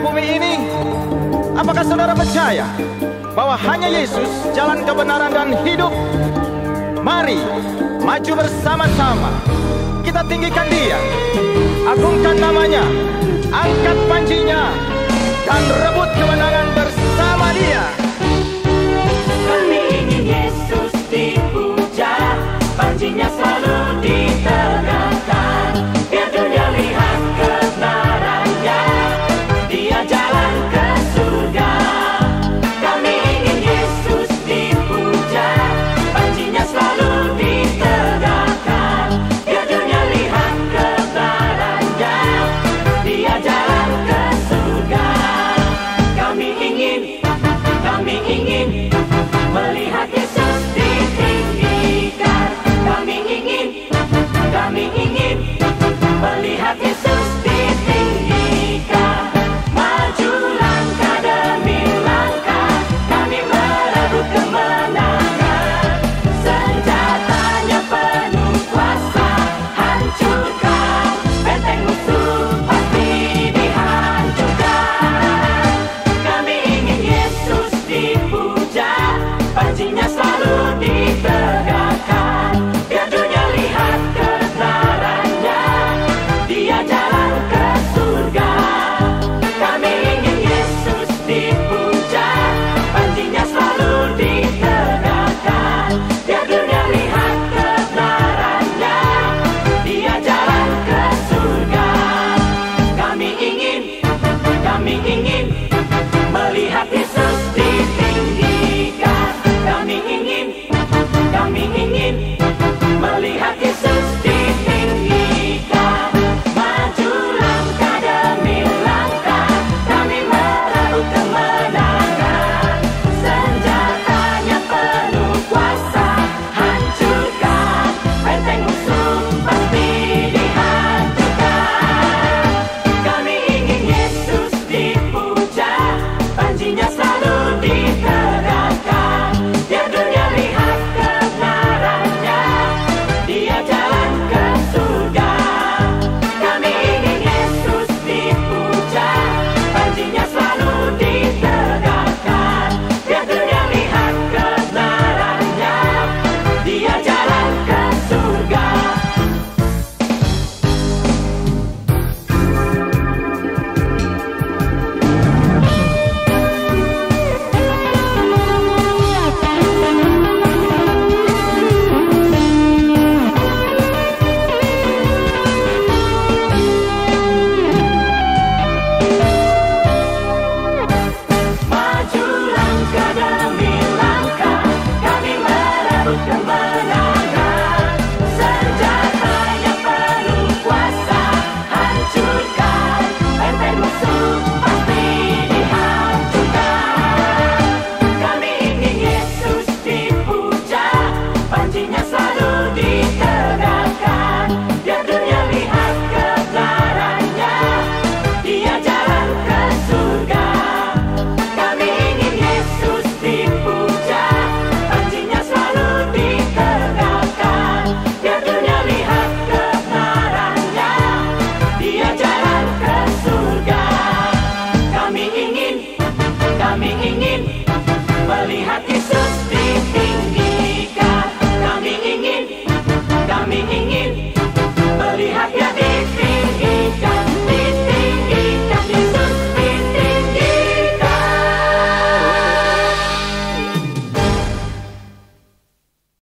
muka bumi ini? Apakah saudara percaya bahwa hanya Yesus jalan kebenaran dan hidup? Mari maju bersama-sama, kita tinggikan Dia, agungkan namanya, angkat pancinya, dan rebut kemenangan bersama Dia. Kami ingin Yesus dipuja, pancinya selalu ditenangkan, biar dunia lihat kebenarannya, Dia jalan ke surga. Kami ingin Yesus dipuja, pancinya selalu ditenangkan, biar dunia lihat kebenarannya, Dia jalan ke surga. Kami ingin melihat Yesus ditinggikan. Kami ingin melihat Yesus ditinggikan. Maju langkah demi langkah, kami merebut kemenangan. Senjatanya penuh kuasa, hancurkan benteng musuh, pasti dihancurkan. Kami ingin Yesus dipuja, pancinya selalu ditegakkan.